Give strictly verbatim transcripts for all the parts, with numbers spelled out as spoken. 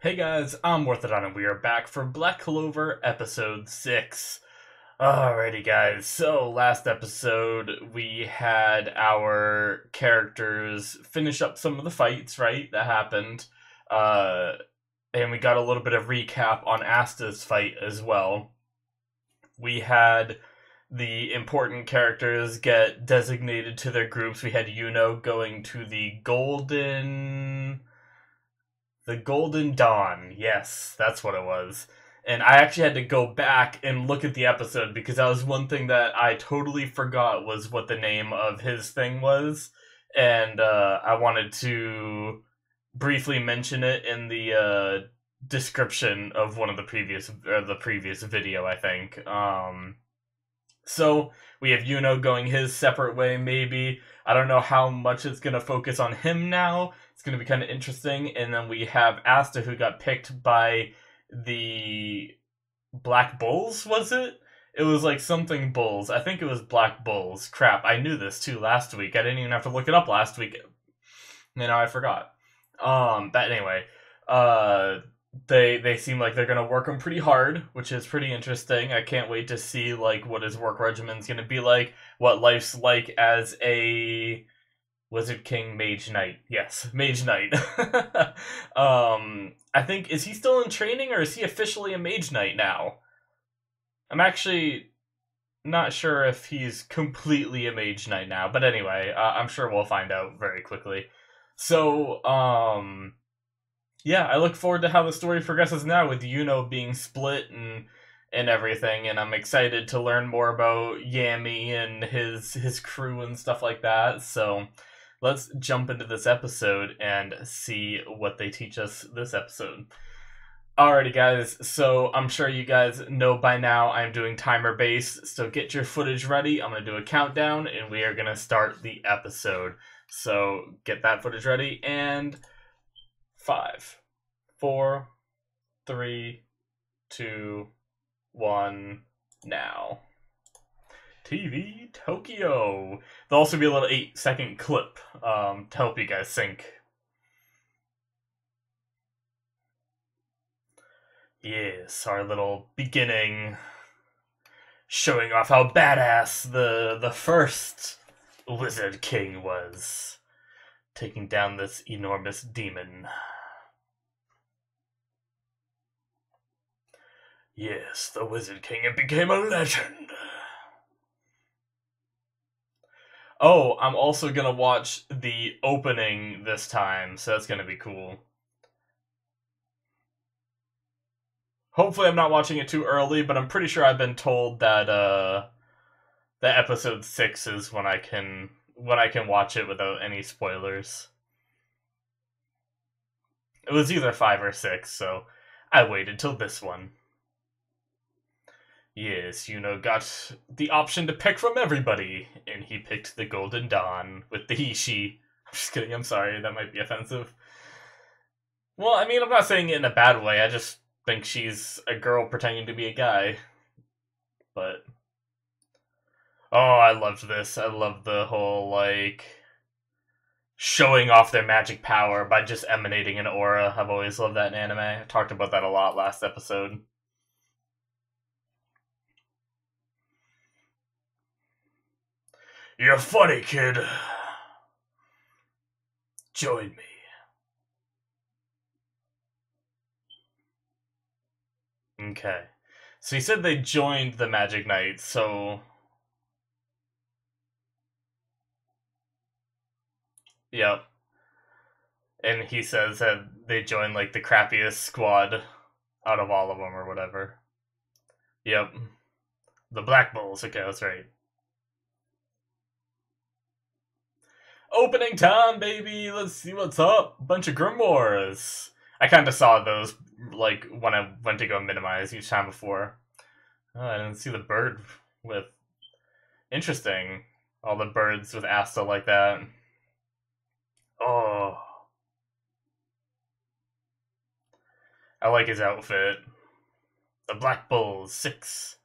Hey guys, I'm Morthadon and we are back for Black Clover Episode six. Alrighty guys, so last episode we had our characters finish up some of the fights, right, that happened. Uh, and we got a little bit of recap on Asta's fight as well. We had the important characters get designated to their groups. We had Yuno going to the Golden... The Golden Dawn, yes, that's what it was. And I actually had to go back and look at the episode because that was one thing that I totally forgot was what the name of his thing was. And uh, I wanted to briefly mention it in the uh, description of one of the previous or the previous video, I think. Um, so we have Yuno going his separate way, maybe. I don't know how much it's going to focus on him now. It's going to be kind of interesting. And then we have Asta, who got picked by the Black Bulls, was it? It was like something Bulls. I think it was Black Bulls. Crap, I knew this too last week. I didn't even have to look it up last week. You know, I forgot. Um, but anyway, uh, they they seem like they're going to work him pretty hard, which is pretty interesting. I can't wait to see like what his work regimen's going to be like, what life's like as a... Wizard King, Mage Knight. Yes, Mage Knight. um, I think, is he still in training or is he officially a Mage Knight now? I'm actually not sure if he's completely a Mage Knight now, but anyway, uh, I'm sure we'll find out very quickly. So, um, yeah, I look forward to how the story progresses now with Yuno being split and and everything, and I'm excited to learn more about Yami and his his crew and stuff like that, so... Let's jump into this episode and see what they teach us this episode. Alrighty guys, so I'm sure you guys know by now I'm doing timer based, so get your footage ready. I'm going to do a countdown and we are going to start the episode. So get that footage ready and five, four, three, two, one, now. T V Tokyo. There'll also be a little eight second clip um, to help you guys sync. Yes, our little beginning, showing off how badass the the first Wizard King was, taking down this enormous demon. Yes, the Wizard King, it became a legend. Oh, I'm also going to watch the opening this time, so that's going to be cool. Hopefully I'm not watching it too early, but I'm pretty sure I've been told that uh that episode six is when I can when I can watch it without any spoilers. It was either five or six, so I waited till this one. Yes, Yuno got the option to pick from everybody, and he picked the Golden Dawn with the he-she. I'm just kidding, I'm sorry, that might be offensive. Well, I mean, I'm not saying it in a bad way, I just think she's a girl pretending to be a guy. But... Oh, I loved this. I loved the whole, like, showing off their magic power by just emanating an aura. I've always loved that in anime. I talked about that a lot last episode. You're funny, kid. Join me. Okay. So he said they joined the Mage Knight, so... Yep. And he says that they joined, like, the crappiest squad out of all of them or whatever. Yep. The Black Bulls. Okay, that's right. Opening time, baby! Let's see what's up! Bunch of grimoires! I kinda saw those, like, when I went to go minimize each time before. Oh, I didn't see the bird with... Interesting. All the birds with Asta like that. Oh. I like his outfit. The Black Bulls, six.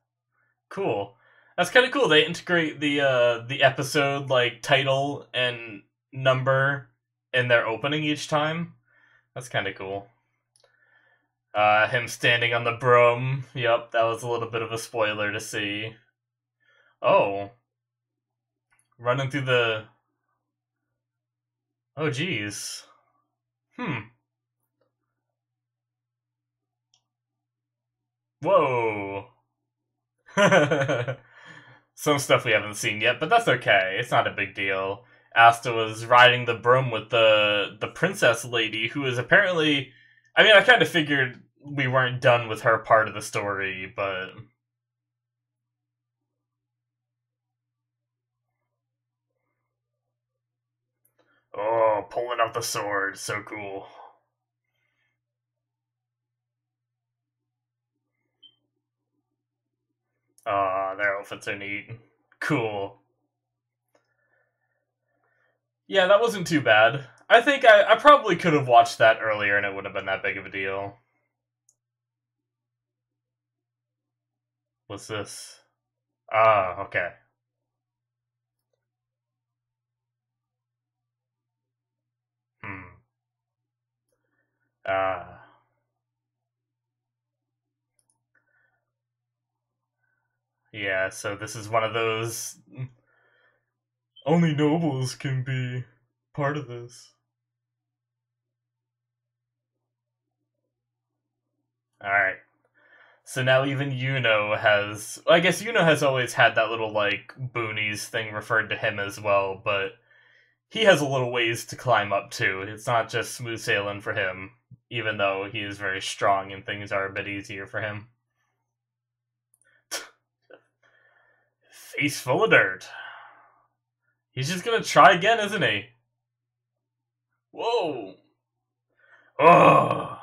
Cool. That's kind of cool. They integrate the uh, the episode like title and number in their opening each time. That's kind of cool. Uh, him standing on the broom. Yep, that was a little bit of a spoiler to see. Oh. Running through the... Oh, geez. Hmm. Whoa. Some stuff we haven't seen yet, but that's okay. It's not a big deal. Asta was riding the broom with the the princess lady, who is apparently... I mean, I kind of figured we weren't done with her part of the story, but... Oh, pulling out the sword. So cool. Aw, their outfits are neat. Cool. Yeah, that wasn't too bad. I think I, I probably could have watched that earlier and it wouldn't have been that big of a deal. What's this? Ah, okay. Hmm. Ah. Uh. Yeah, so this is one of those... Only nobles can be part of this. Alright. So now even Yuno has... I guess Yuno has always had that little, like, boonies thing referred to him as well, but he has a little ways to climb up, too. It's not just smooth sailing for him, even though he is very strong and things are a bit easier for him. Face full of dirt. He's just gonna try again, isn't he? Whoa. Oh.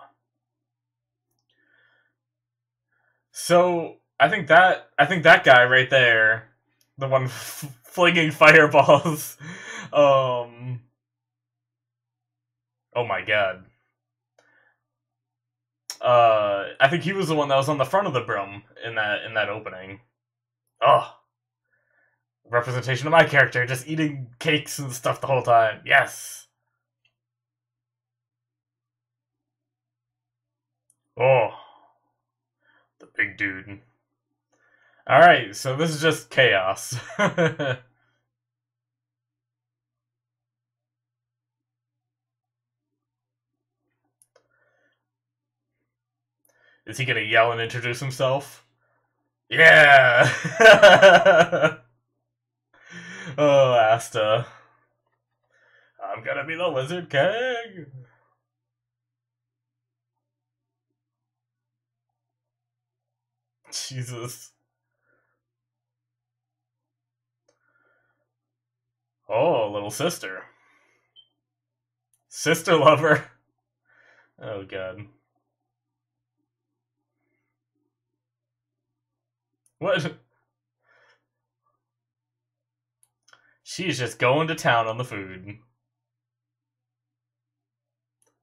So I think that I think that guy right there, the one f flinging fireballs. um. Oh my god. Uh, I think he was the one that was on the front of the broom in that in that opening. Oh. Representation of my character, just eating cakes and stuff the whole time. Yes. Oh. The big dude. Alright, so this is just chaos. Is he gonna yell and introduce himself? Yeah! Oh, Asta. I'm gonna be the Wizard King! Jesus. Oh, little sister. Sister lover. Oh, God. What? She's just going to town on the food.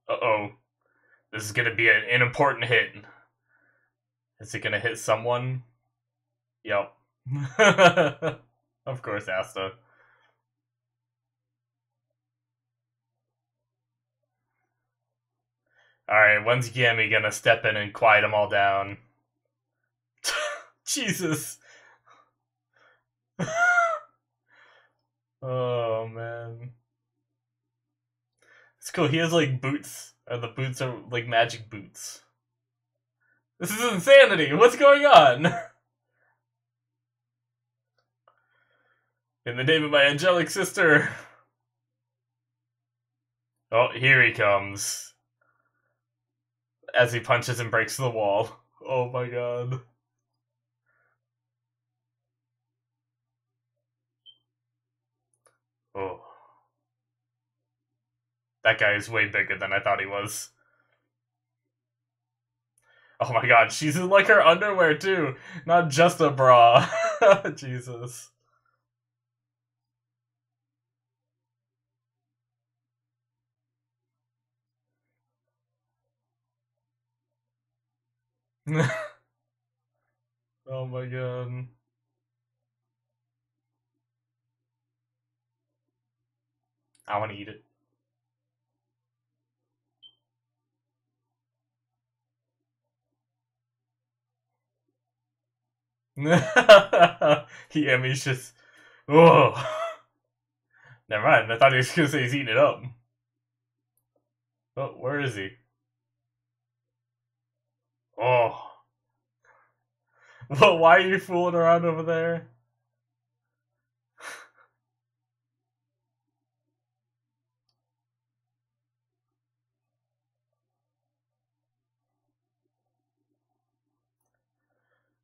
Uh-oh. This is gonna be an unimportant hit. Is it gonna hit someone? Yep. Of course, Asta. Alright, when's Yami gonna step in and quiet them all down? Jesus. Oh, man. It's cool. He has, like, boots. And the boots are, like, magic boots. This is insanity! What's going on? In the name of my angelic sister! Oh, here he comes. As he punches and breaks the wall. Oh my god. Oh. That guy is way bigger than I thought he was. Oh my god, she's in like her underwear too, not just a bra. Jesus. Oh my god. I want to eat it. He Emmy's just, oh, never mind. I thought he was gonna say he's eating it up. Oh, where is he? Oh. Well, why are you fooling around over there?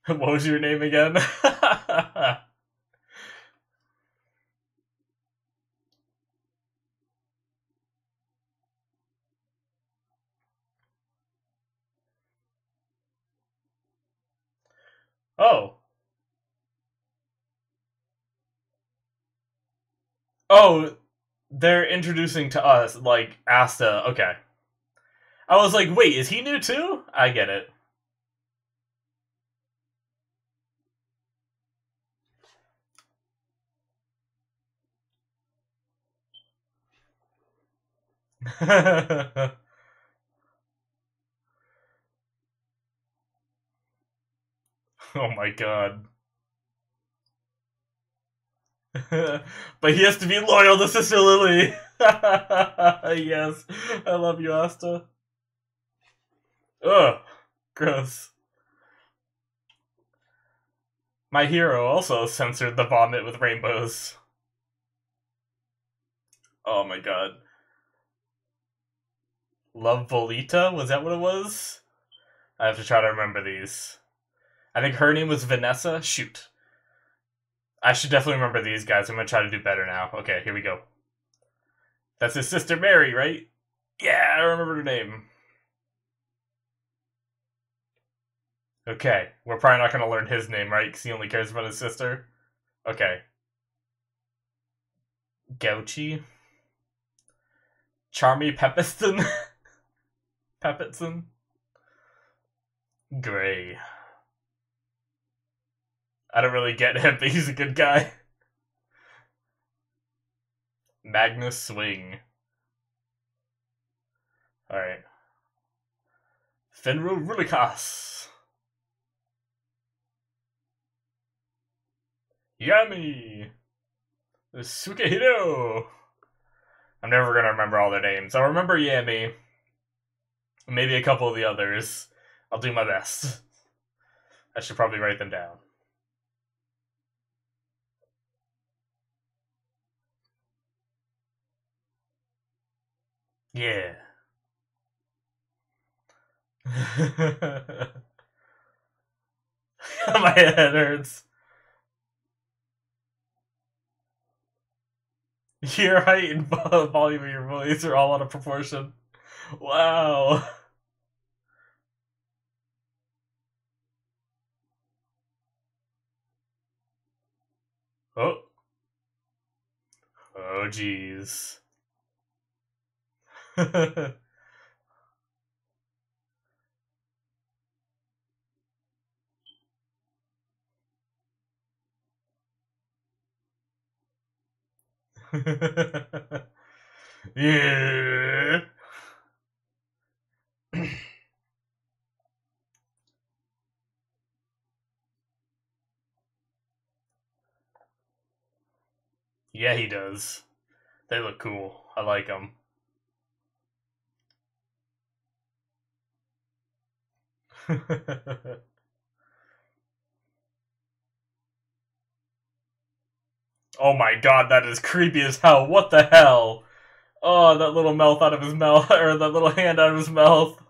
What was your name again? Oh. Oh, they're introducing to us, like, Asta. Okay. I was like, wait, is he new too? I get it. Oh my god. But he has to be loyal to Sister Lily. Yes. I love you, Asta. Ugh. Gross. My hero also censored the vomit with rainbows. Oh my god. Love Volita? Was that what it was? I have to try to remember these. I think her name was Vanessa. Shoot. I should definitely remember these guys. I'm going to try to do better now. Okay, here we go. That's his sister Mary, right? Yeah, I remember her name. Okay, we're probably not going to learn his name, right? Because he only cares about his sister. Okay. Gauchi. Charmy Pappitson. Pappitson. Gray. I don't really get him, but he's a good guy. Magna Swing. Alright. Finral Roulacase. Yami Sukehiro. I'm never going to remember all their names. I'll remember Yami. Maybe a couple of the others. I'll do my best. I should probably write them down. Yeah. My head hurts. Your height and volume of your voice are all out of proportion. Wow. Oh. Oh, jeez. Yeah. Yeah, he does. They look cool. I like them. Oh my god, that is creepy as hell. What the hell? Oh, that little mouth out of his mouth, or that little hand out of his mouth.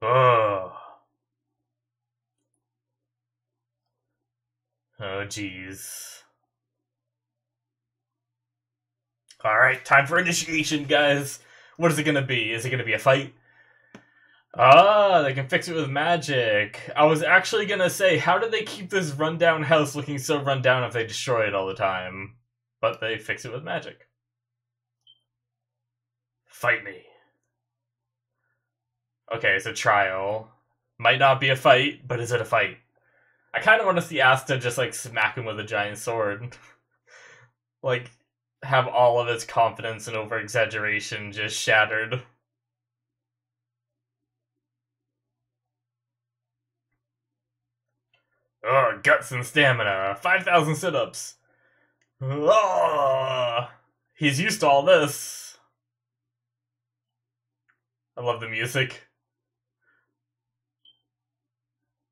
Ugh. Oh jeez. Alright, time for initiation, guys. What is it gonna be? Is it gonna be a fight? Ah, they can fix it with magic. I was actually gonna say, how do they keep this rundown house looking so rundown if they destroy it all the time? But they fix it with magic. Fight me. Okay, it's a trial. Might not be a fight, but is it a fight? I kind of want to see Asta just like smack him with a giant sword. Like, have all of its confidence and over-exaggeration just shattered. Oh, guts and stamina. five thousand sit-ups. Oh, he's used to all this. I love the music.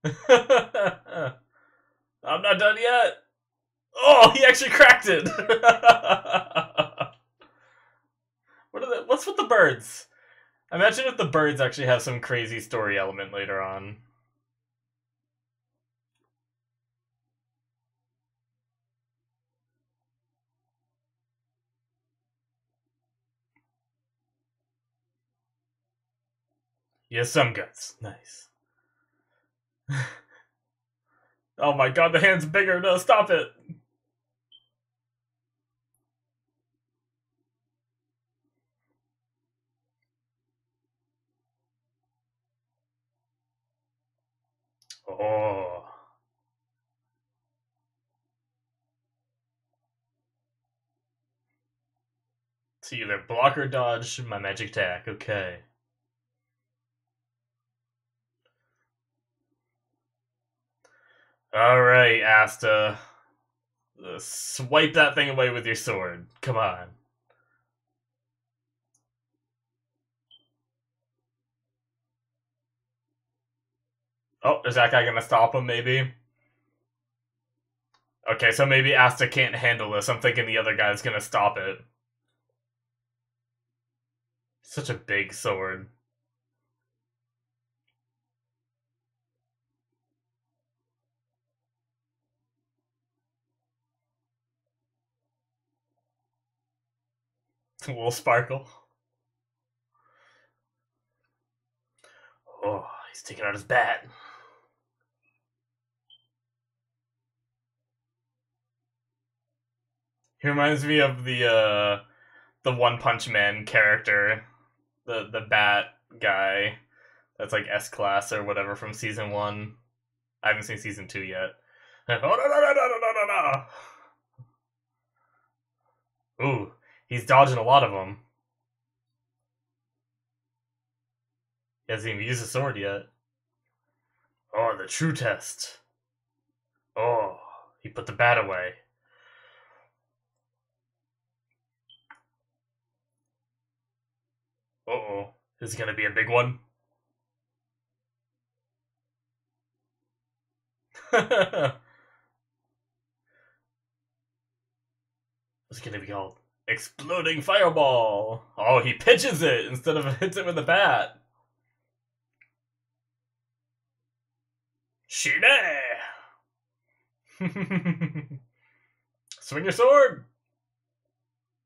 I'm not done yet. Oh, he actually cracked it. What are the, what's with the birds? Imagine if the birds actually have some crazy story element later on. Yeah, some guts. Nice. Oh my god, the hand's bigger. No, stop it. Oh. So either block or dodge my magic attack. Okay. Alright, Asta. Uh, swipe that thing away with your sword. Come on. Oh, is that guy gonna stop him, maybe? Okay, so maybe Asta can't handle this. I'm thinking the other guy's gonna stop it. Such a big sword. Will sparkle. Oh, he's taking out his bat. He reminds me of the uh, the One Punch Man character, the the bat guy. That's like S class or whatever from season one. I haven't seen season two yet. Oh no no no no no no no! Ooh. He's dodging a lot of them. He hasn't even used a sword yet. Oh, the true test. Oh, he put the bat away. Uh-oh. This is going to be a big one. It's going to be all... exploding fireball! Oh, he pitches it instead of hits it with a bat. Shine! Swing your sword!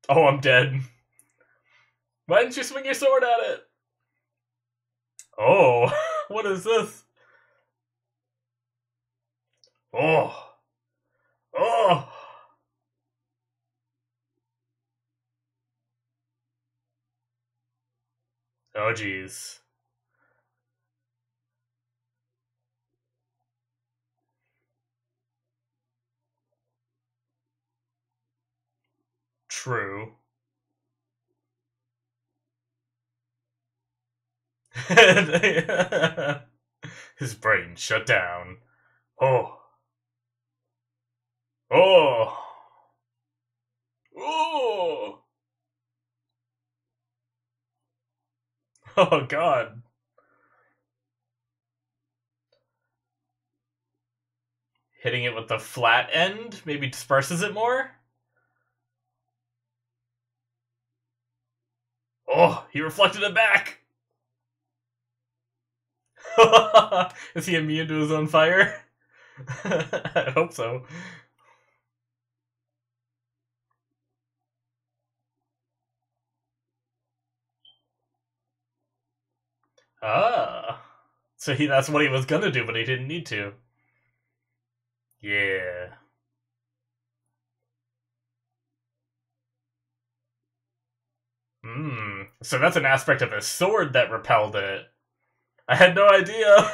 Oh, I'm dead. Why didn't you swing your sword at it? Oh, what is this? Oh! Oh! Oh, jeez. True. His brain shut down. Oh. Oh. Oh. Oh, God. Hitting it with the flat end maybe disperses it more? Oh, he reflected it back! Is he immune to his own fire? I hope so. Ah, so he, that's what he was gonna do, but he didn't need to. Yeah. Hmm, so that's an aspect of his sword that repelled it. I had no idea.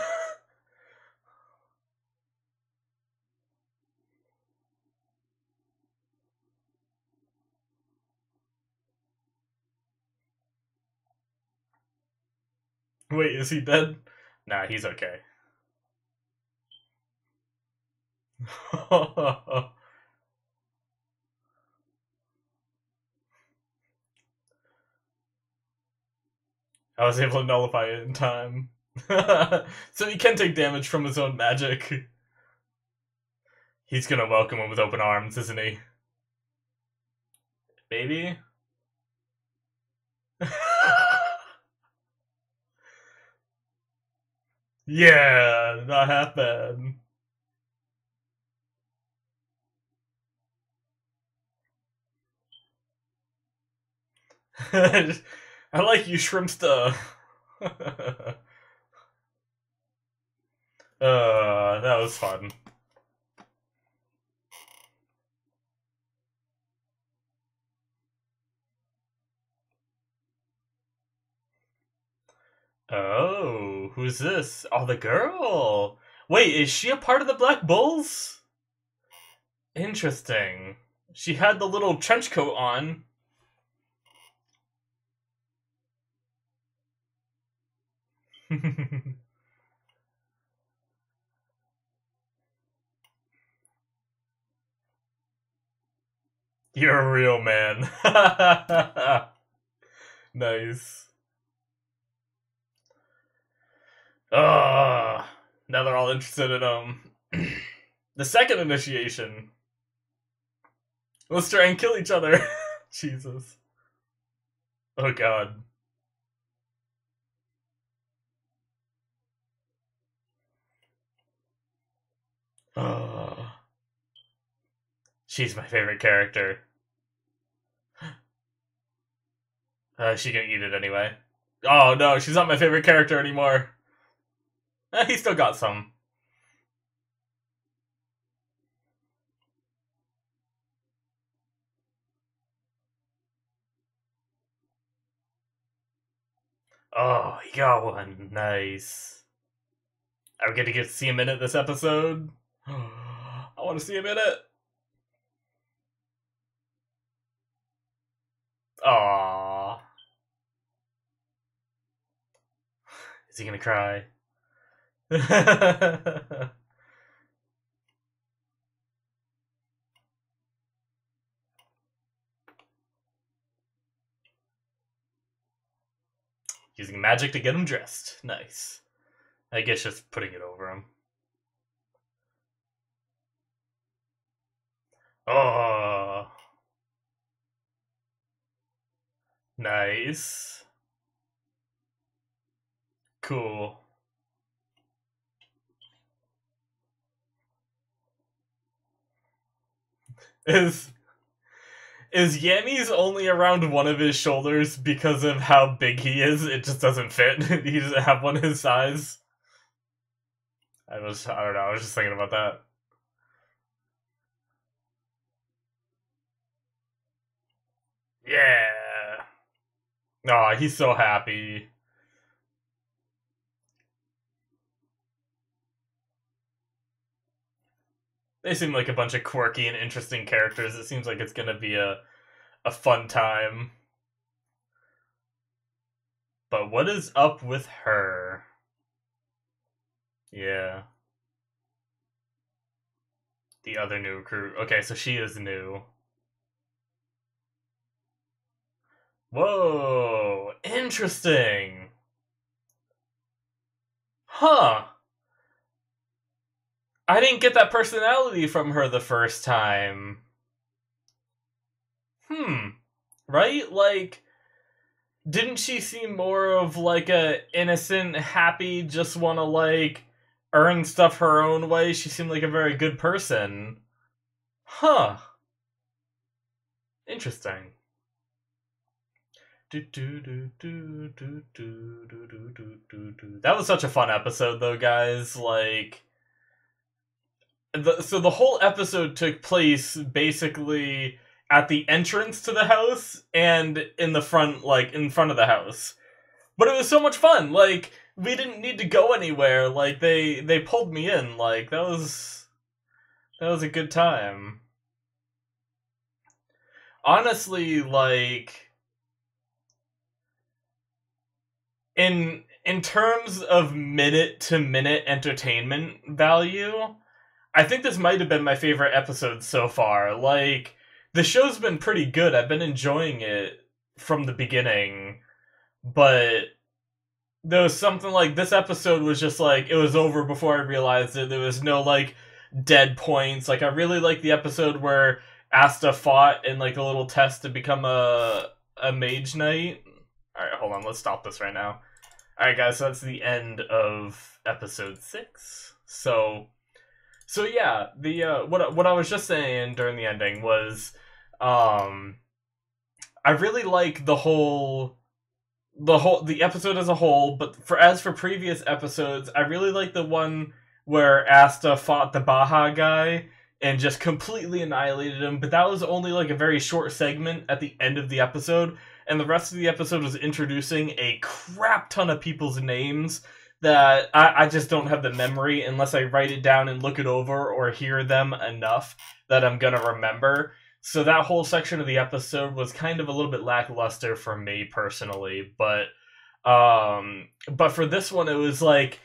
Wait, is he dead? Nah, he's okay. I was able to nullify it in time. So he can take damage from his own magic. He's gonna welcome him with open arms, isn't he? Baby? Yeah, not half bad. I like you, Shrimpster. uh, that was fun. Oh, who's this? Oh, the girl. Wait, is she a part of the Black Bulls? Interesting. She had the little trench coat on. You're a real man. Nice. Ugh. Now they're all interested in um the second initiation. Let's try and kill each other. Jesus. Oh god. Oh, she's my favorite character. Uh, she can eat it anyway. Oh no, she's not my favorite character anymore. Eh, he still got some. Oh, he got one. Nice. Are we gonna get to see him in it this episode? I want to see him in it. Aww. Is he gonna cry? Using magic to get him dressed. Nice. I guess just putting it over him. Oh, nice. Cool. Is is Yami's only around one of his shoulders because of how big he is? It just doesn't fit. He doesn't have one his size. I was I don't know. I was just thinking about that. Yeah. Aw, oh, he's so happy. They seem like a bunch of quirky and interesting characters. It seems like it's gonna be a a fun time. But what is up with her? Yeah. The other new recruit. Okay, so she is new. Whoa, interesting. Huh. I didn't get that personality from her the first time. Hmm. Right? Like, didn't she seem more of like a innocent, happy, just want to like earn stuff her own way? She seemed like a very good person. Huh. Interesting. That was such a fun episode though, guys. Like the, so the whole episode took place basically at the entrance to the house and in the front, like in front of the house. But it was so much fun. Like we didn't need to go anywhere. Like they they pulled me in. Like that was that was a good time. Honestly, like In in terms of minute to minute entertainment value, I think this might have been my favorite episode so far. Like, the show's been pretty good. I've been enjoying it from the beginning, but there was something like this episode was just like, it was over before I realized it. There was no like dead points. Like, I really like the episode where Asta fought in like a little test to become a a Mage Knight. All right, hold on. Let's stop this right now. All right, guys. So that's the end of episode six. So, so yeah, the uh, what what I was just saying during the ending was, um, I really like the whole. The whole the episode as a whole, but for as for previous episodes, I really like the one where Asta fought the Baha guy and just completely annihilated him. But that was only like a very short segment at the end of the episode, and the rest of the episode was introducing a crap ton of people's names that I, I just don't have the memory unless I write it down and look it over or hear them enough that I'm gonna remember. So that whole section of the episode was kind of a little bit lackluster for me personally, but um, but for this one, it was like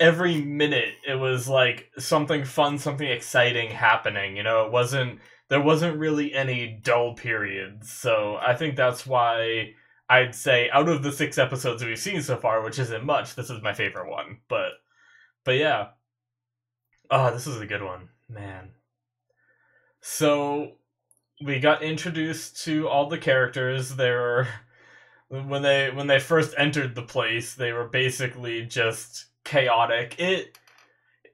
every minute it was like something fun, something exciting happening. You know, it wasn't there wasn't really any dull periods. So I think that's why I'd say out of the six episodes we've seen so far, which isn't much, this is my favorite one. But but yeah, oh, this is a good one, man. So. We got introduced to all the characters. They were, when they when they first entered the place, they were basically just chaotic. It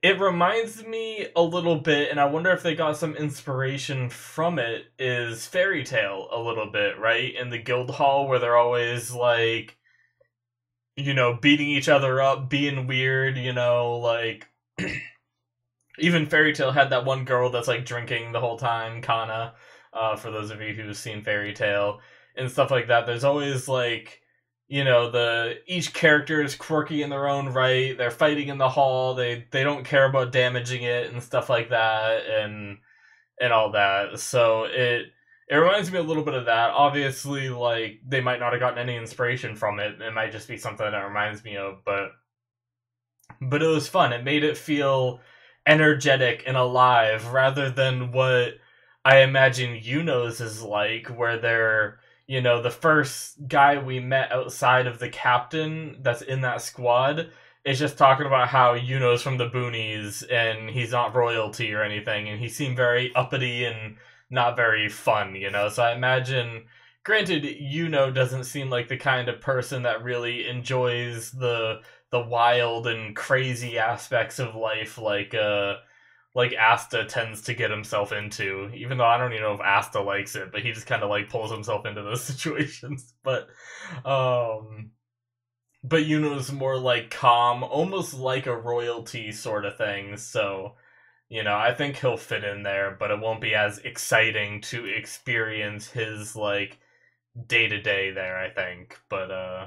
it reminds me a little bit, and I wonder if they got some inspiration from it, is Fairy Tail a little bit, right? In the guild hall where they're always like, you know, beating each other up, being weird, you know, like even Fairy Tail had that one girl that's like drinking the whole time, Kana. Uh, for those of you who've seen Fairy Tail and stuff like that, there's always like, you know, the each character is quirky in their own right. They're fighting in the hall. They they don't care about damaging it and stuff like that and and all that. So it it reminds me a little bit of that. Obviously, like they might not have gotten any inspiration from it. It might just be something that it reminds me of. But but it was fun. It made it feel energetic and alive rather than what I imagine Yuno's is like, where they're, you know, the first guy we met outside of the captain that's in that squad is just talking about how Yuno's from the boonies and he's not royalty or anything, and he seemed very uppity and not very fun, you know. So I imagine, granted, Yuno doesn't seem like the kind of person that really enjoys the the wild and crazy aspects of life, like uh like Asta tends to get himself into, even though I don't even know if Asta likes it, but he just kind of like pulls himself into those situations. But, um, but Yuno's more like calm, almost like a royalty sort of thing. So, you know, I think he'll fit in there, but it won't be as exciting to experience his like day to day there, I think. But, uh,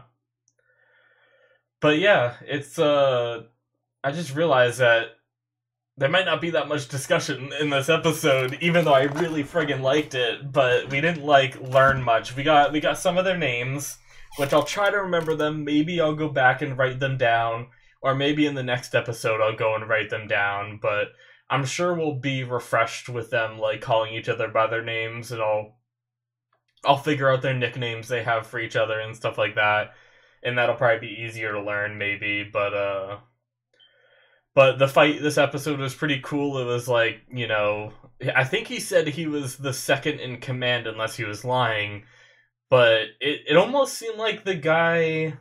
but yeah, it's, uh, I just realized that there might not be that much discussion in this episode, even though I really friggin' liked it, but we didn't, like, learn much. We got we got some of their names, which I'll try to remember them. Maybe I'll go back and write them down, or maybe in the next episode I'll go and write them down, but I'm sure we'll be refreshed with them, like, calling each other by their names, and I'll, I'll figure out their nicknames they have for each other and stuff like that, and that'll probably be easier to learn, maybe, but, uh... But the fight this episode was pretty cool. It was like, you know, I think he said he was the second in command unless he was lying. But it, it almost seemed like the guy,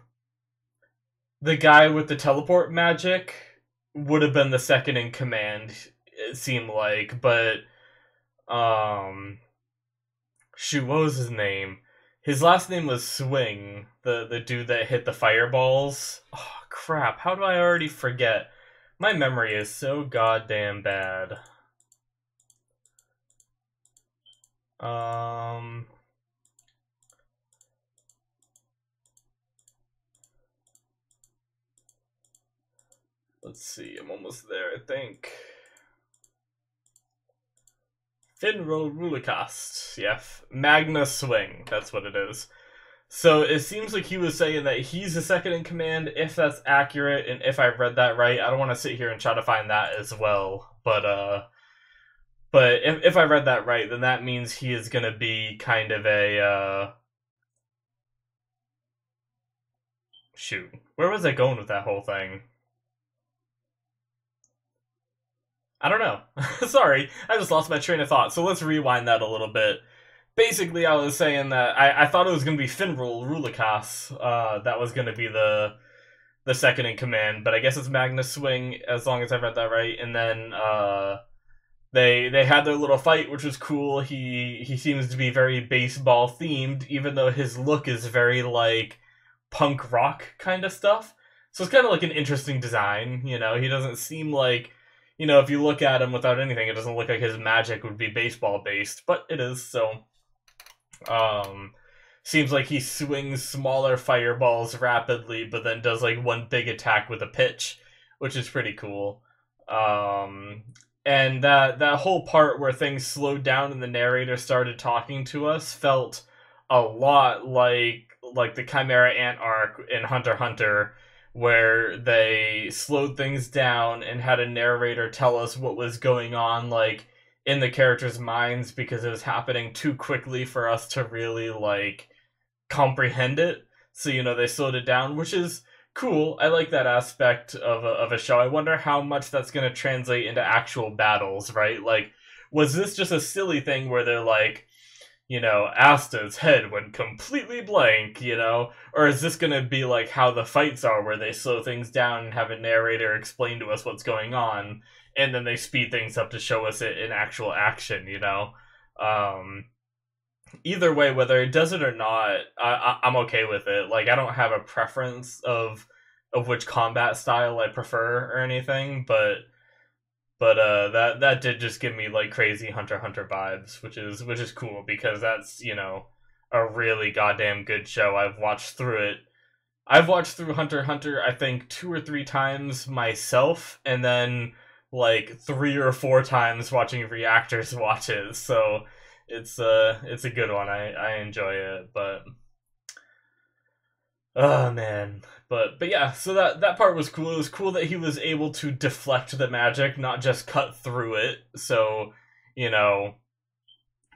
the guy with the teleport magic would have been the second in command, it seemed like. But, um, shoot, what was his name? His last name was Swing, the, the dude that hit the fireballs. Oh, crap, how do I already forget? My memory is so goddamn bad. Um, let's see, I'm almost there, I think. Finral Roulacase, yeah. Magna Swing, that's what it is. So it seems like he was saying that he's the second in command, if that's accurate, and if I read that right. I don't want to sit here and try to find that as well, but uh, but if, if I read that right, then that means he is going to be kind of a... Uh... Shoot, where was I going with that whole thing? I don't know. Sorry, I just lost my train of thought, so let's rewind that a little bit. Basically, I was saying that I, I thought it was going to be Finral Roulacase, uh, that was going to be the the second in command, but I guess it's Magna Swing, as long as I read that right. And then uh, they they had their little fight, which was cool. He he seems to be very baseball themed, even though his look is very like punk rock kind of stuff. So it's kind of like an interesting design, you know. He doesn't seem like, you know, if you look at him without anything, it doesn't look like his magic would be baseball based, but it is. So. Um, seems like he swings smaller fireballs rapidly, but then does like one big attack with a pitch, which is pretty cool. Um, and that that whole part where things slowed down and the narrator started talking to us felt a lot like like the Chimera Ant arc in Hunter x Hunter, where they slowed things down and had a narrator tell us what was going on, like, in the characters' minds, because it was happening too quickly for us to really, like, comprehend it. So, you know, they slowed it down, which is cool. I like that aspect of a, of a show. I wonder how much that's going to translate into actual battles, right? Like, was this just a silly thing where they're like, you know, Asta's head went completely blank, you know? Or is this going to be, like, how the fights are, where they slow things down and have a narrator explain to us what's going on? And then they speed things up to show us it in actual action, you know? Um, either way, whether it does it or not, I, I, I'm okay with it. Like, I don't have a preference of of which combat style I prefer or anything, but but uh, that that did just give me, like, crazy Hunter x Hunter vibes, which is, which is cool, because that's, you know, a really goddamn good show. I've watched through it. I've watched through Hunter x Hunter, I think, two or three times myself, and then... like three or four times watching reactors watch it, so it's uh it's a good one. I I enjoy it, but oh man, but but yeah. So that that part was cool. It was cool that he was able to deflect the magic, not just cut through it. So, you know,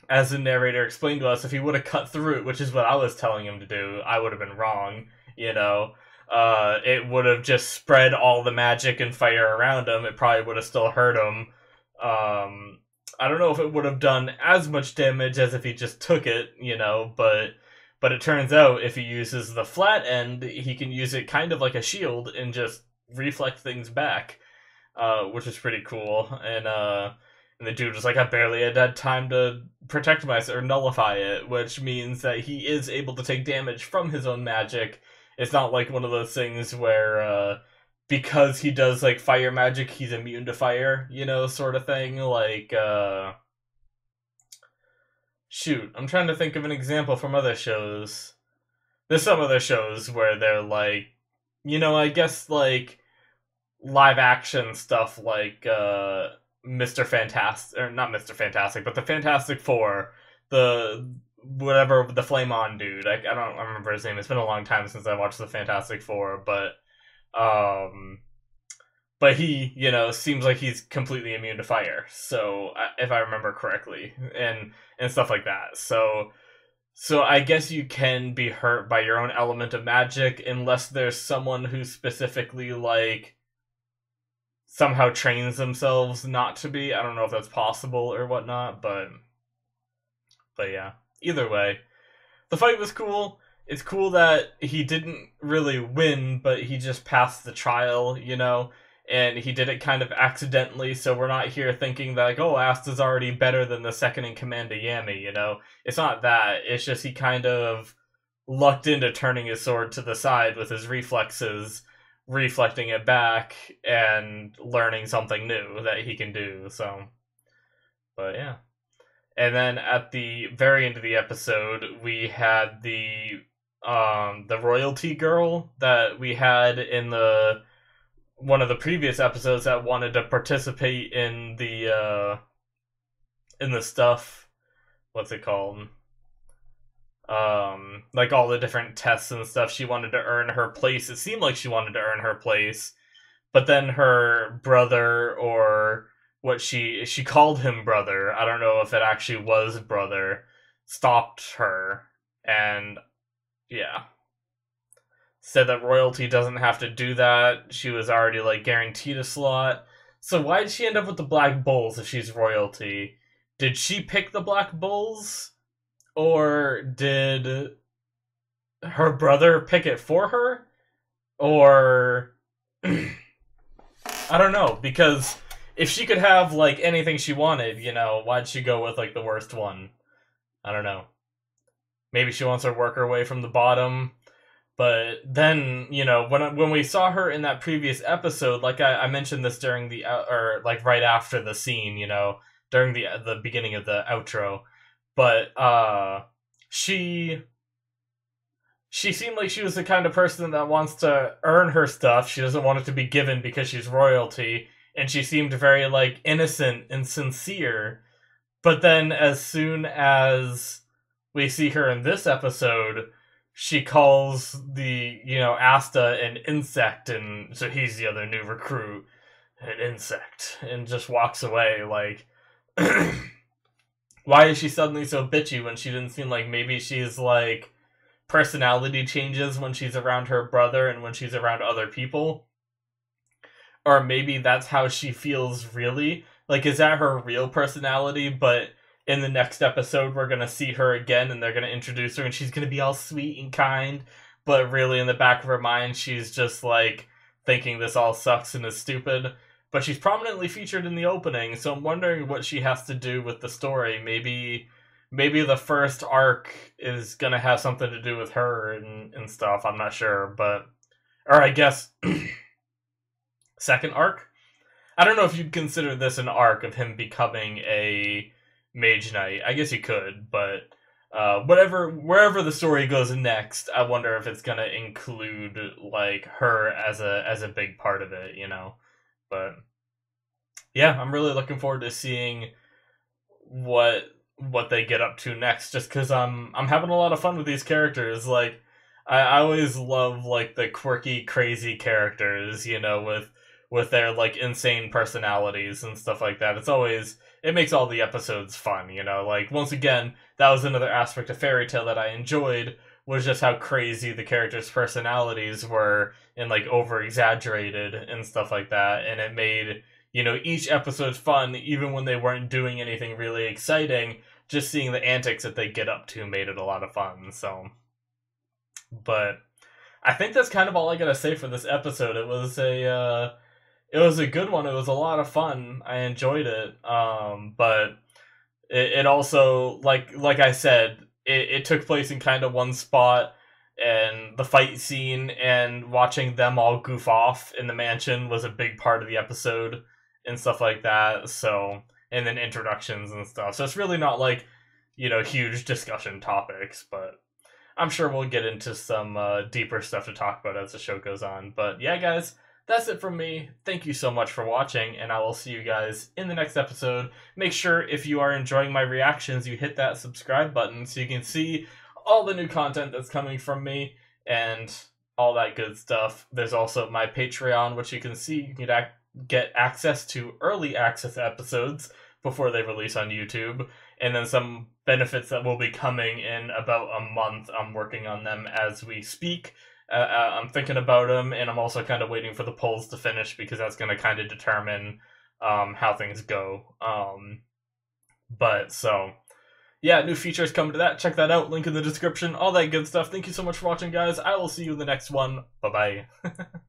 as the narrator explained to us, if he would have cut through it, which is what I was telling him to do, I would have been wrong. You know. Uh, it would have just spread all the magic and fire around him. It probably would have still hurt him. Um, I don't know if it would have done as much damage as if he just took it, you know, but but it turns out if he uses the flat end, he can use it kind of like a shield and just reflect things back, uh, which is pretty cool. And, uh, and the dude was like, I barely had that time to protect myself or nullify it, which means that he is able to take damage from his own magic. It's not like one of those things where, uh, because he does, like, fire magic, he's immune to fire, you know, sort of thing. Like, uh... shoot, I'm trying to think of an example from other shows. There's some other shows where they're, like, you know, I guess, like, live-action stuff like, uh, Mister Fantastic, or not Mister Fantastic, but the Fantastic Four, the... whatever the flame on dude, I, I don't remember his name. It's been a long time since I watched the Fantastic Four, but um but he, you know, seems like he's completely immune to fire, so if I remember correctly, and and stuff like that. So so I guess you can be hurt by your own element of magic, unless there's someone who specifically, like, somehow trains themselves not to be. I don't know if that's possible or whatnot, but but yeah. Either way, the fight was cool. It's cool that he didn't really win, but he just passed the trial, you know, and he did it kind of accidentally, so we're not here thinking that, like, oh, Asta's already better than the second-in-command of Yami, you know? It's not that. It's just he kind of lucked into turning his sword to the side with his reflexes, reflecting it back, and learning something new that he can do, so... But, yeah. And then at the very end of the episode, we had the um, the royalty girl that we had in the one of the previous episodes that wanted to participate in the uh, in the stuff. What's it called? um, like all the different tests and stuff. She wanted to earn her place. It seemed like she wanted to earn her place, but then her brother, or what she she called him brother, I don't know if it actually was brother, stopped her and yeah, said that royalty doesn't have to do that. She was already like guaranteed a slot. So why did she end up with the Black Bulls if she's royalty? Did she pick the Black Bulls? Or did her brother pick it for her? Or... I don't know, because if she could have, like, anything she wanted, you know, why'd she go with, like, the worst one? I don't know. Maybe she wants to work her way from the bottom. But then, you know, when when we saw her in that previous episode, like I, I mentioned this during the, or like right after the scene, you know, during the the beginning of the outro, but uh, she she seemed like she was the kind of person that wants to earn her stuff. She doesn't want it to be given because she's royalty, and she seemed very like innocent and sincere. But then, as soon as we see her in this episode, she calls the, you know, Asta an insect, and so he's the other new recruit, an insect, and just walks away. Like, why is she suddenly so bitchy when she didn't seem like maybe she's, like, personality changes when she's around her brother and when she's around other people? Or maybe that's how she feels really. Like, is that her real personality, but... in the next episode, we're going to see her again, and they're going to introduce her, and she's going to be all sweet and kind, but really in the back of her mind, she's just, like, thinking this all sucks and is stupid. But she's prominently featured in the opening, so I'm wondering what she has to do with the story. Maybe maybe the first arc is going to have something to do with her and, and stuff, I'm not sure, but... or I guess... second arc? I don't know if you'd consider this an arc of him becoming a... Mage Knight. I guess you could, but uh, whatever, wherever the story goes next, I wonder if it's gonna include like her as a as a big part of it, you know. But yeah, I'm really looking forward to seeing what what they get up to next. Just because I'm I'm having a lot of fun with these characters. Like I, I always love like the quirky, crazy characters, you know, with with their like insane personalities and stuff like that. It's always It makes all the episodes fun, you know, like, once again, that was another aspect of Fairy Tail that I enjoyed, was just how crazy the characters' personalities were, and, like, over-exaggerated and stuff like that, and it made, you know, each episode fun, even when they weren't doing anything really exciting, just seeing the antics that they get up to made it a lot of fun, so. But, I think that's kind of all I gotta say for this episode. It was a, uh... It was a good one. It was a lot of fun. I enjoyed it. Um, but it, it also, like like I said, it, it took place in kind of one spot, and the fight scene and watching them all goof off in the mansion was a big part of the episode and stuff like that. So, and then introductions and stuff. So it's really not like, you know, huge discussion topics, but I'm sure we'll get into some uh, deeper stuff to talk about as the show goes on. But yeah, guys. That's it from me. Thank you so much for watching, and I will see you guys in the next episode. Make sure if you are enjoying my reactions, you hit that subscribe button so you can see all the new content that's coming from me and all that good stuff. There's also my Patreon, which you can see you can get access to early access episodes before they release on YouTube, and then some benefits that will be coming in about a month. I'm working on them as we speak. Uh, I'm thinking about them, and I'm also kind of waiting for the polls to finish because that's going to kind of determine um, how things go. Um, but, so, yeah, new features coming to that. Check that out. Link in the description. All that good stuff. Thank you so much for watching, guys. I will see you in the next one. Bye-bye.